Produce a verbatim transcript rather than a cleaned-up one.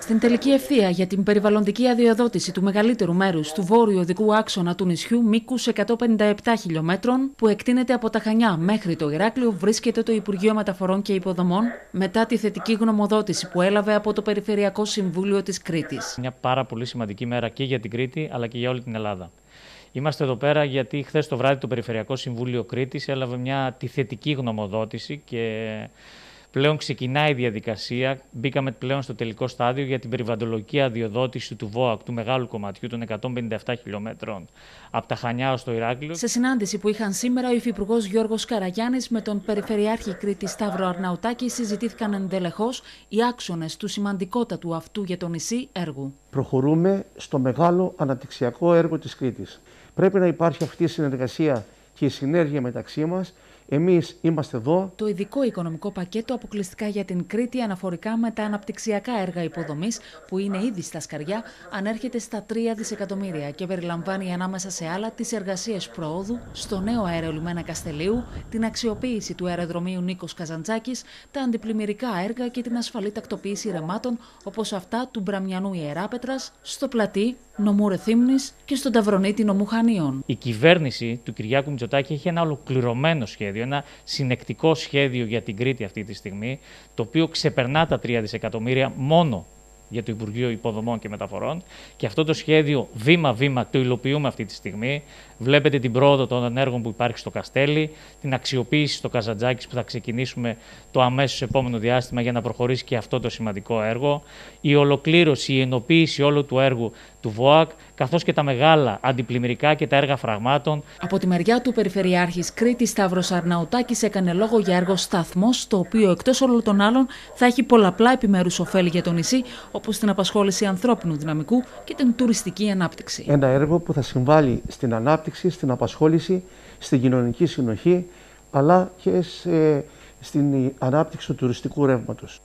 Στην τελική ευθεία για την περιβαλλοντική αδειοδότηση του μεγαλύτερου μέρους του βόρειου οδικού άξονα του νησιού μήκους εκατόν πενήντα επτά χιλιομέτρων που εκτείνεται από τα Χανιά μέχρι το Ηράκλειο βρίσκεται το Υπουργείο Μεταφορών και Υποδομών μετά τη θετική γνωμοδότηση που έλαβε από το Περιφερειακό Συμβούλιο της Κρήτης. Μια πάρα πολύ σημαντική μέρα και για την Κρήτη αλλά και για όλη την Ελλάδα. Είμαστε εδώ πέρα γιατί χθες το βράδυ το Περιφερειακό Συμβούλιο Κρήτης έλαβε μια τη θετική γνωμοδότηση και πλέον ξεκινάει η διαδικασία, μπήκαμε πλέον στο τελικό στάδιο για την περιβαλλοντική αδειοδότηση του ΒΟΑΚ, του μεγάλου κομματιού των εκατόν πενήντα επτά χιλιομέτρων από τα Χανιά ως το Ηράκλειο. Σε συνάντηση που είχαν σήμερα, ο υφυπουργός Γιώργος Καραγιάννης με τον Περιφερειάρχη Κρήτη Σταύρο Αρναουτάκη συζητήθηκαν ενδελεχώς οι άξονες του σημαντικότατου αυτού για το νησί έργου. Προχωρούμε στο μεγάλο αναπτυξιακό έργο της Κρήτης. Πρέπει να υπάρχει αυτή η συνεργασία και η συνέργεια μεταξύ μας. Εμείς είμαστε εδώ. Το ειδικό οικονομικό πακέτο αποκλειστικά για την Κρήτη αναφορικά με τα αναπτυξιακά έργα υποδομής που είναι ήδη στα σκαριά ανέρχεται στα τρία δισεκατομμύρια και περιλαμβάνει ανάμεσα σε άλλα τις εργασίες προόδου στο νέο αερολιμένα Καστελίου, την αξιοποίηση του αεροδρομίου Νίκος Καζαντζάκης, τα αντιπλημμυρικά έργα και την ασφαλή τακτοποίηση ρεμάτων όπως αυτά του Μπραμιανού Ιεράπετρας, στο Πλατή, νομού Ρεθύμνης και στον Ταυρονίτι νομού Χανίων. Η κυβέρνηση του Κυριάκου Μητζοτάκη έχει ένα ολοκληρωμένο σχέδιο. Ένα συνεκτικό σχέδιο για την Κρήτη αυτή τη στιγμή, το οποίο ξεπερνά τα τρία δισεκατομμύρια μόνο για το Υπουργείο Υποδομών και Μεταφορών. Και αυτό το σχέδιο βήμα-βήμα το υλοποιούμε αυτή τη στιγμή. Βλέπετε την πρόοδο των έργων που υπάρχει στο Καστέλι, την αξιοποίηση στο Καζαντζάκης που θα ξεκινήσουμε το αμέσως επόμενο διάστημα για να προχωρήσει και αυτό το σημαντικό έργο. Η ολοκλήρωση, η ενοποίηση όλου του έργου του ΒΟΑΚ, καθώς και τα μεγάλα αντιπλημμυρικά και τα έργα φραγμάτων. Από τη μεριά του Περιφερειάρχης Κρήτης Σταύρος Αρναουτάκης έκανε λόγο για έργο σταθμός, το οποίο εκτός όλων των άλλων θα έχει πολλαπλά επιμέρους ωφέλη για το νησί, όπως την απασχόληση ανθρώπινου δυναμικού και την τουριστική ανάπτυξη. Ένα έργο που θα συμβάλλει στην ανάπτυξη, στην απασχόληση, στην κοινωνική συνοχή, αλλά και σε, στην ανάπτυξη του τουριστικού ρεύματος.